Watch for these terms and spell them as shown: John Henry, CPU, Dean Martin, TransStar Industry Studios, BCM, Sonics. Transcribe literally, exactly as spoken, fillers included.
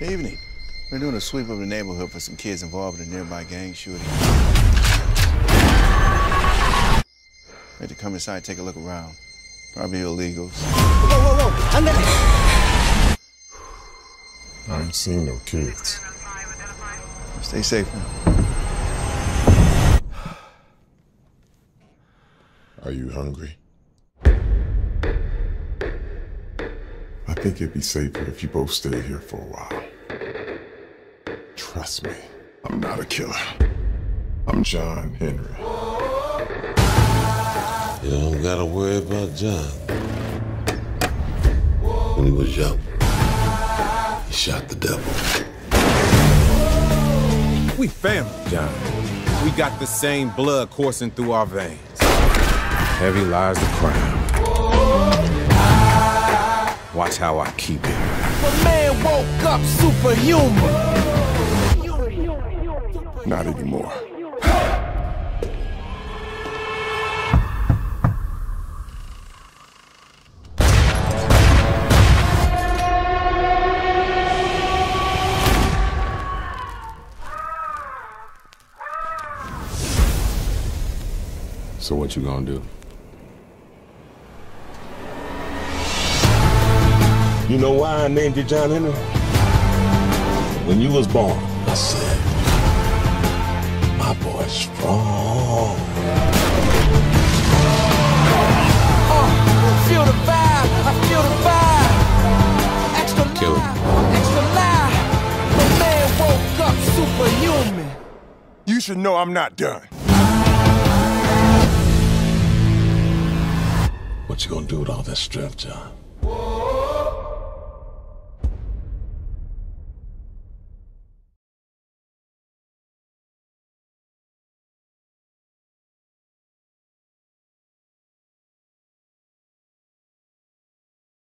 Evening. We're doing a sweep of the neighborhood for some kids involved in a nearby gang shooting. We had to come inside and take a look around. Probably illegals. Whoa, whoa, whoa! I'm not... I ain't seen no kids. Stay safe, man. Are you hungry? I think it'd be safer if you both stayed here for a while. Trust me, I'm not a killer. I'm John Henry. You don't gotta worry about John. When he was young, he shot the devil. We family, John. We got the same blood coursing through our veins. Heavy lies the crown. Watch how I keep it. My man woke up superhuman. Not anymore. So what you gonna do? You know why I named you John Henry? When you was born, I said, my boy's strong. Oh, feel the vibe, I feel the vibe. Extra loud, extra loud. The man woke up superhuman. You should know I'm not done. What you gonna do with all that strength, John?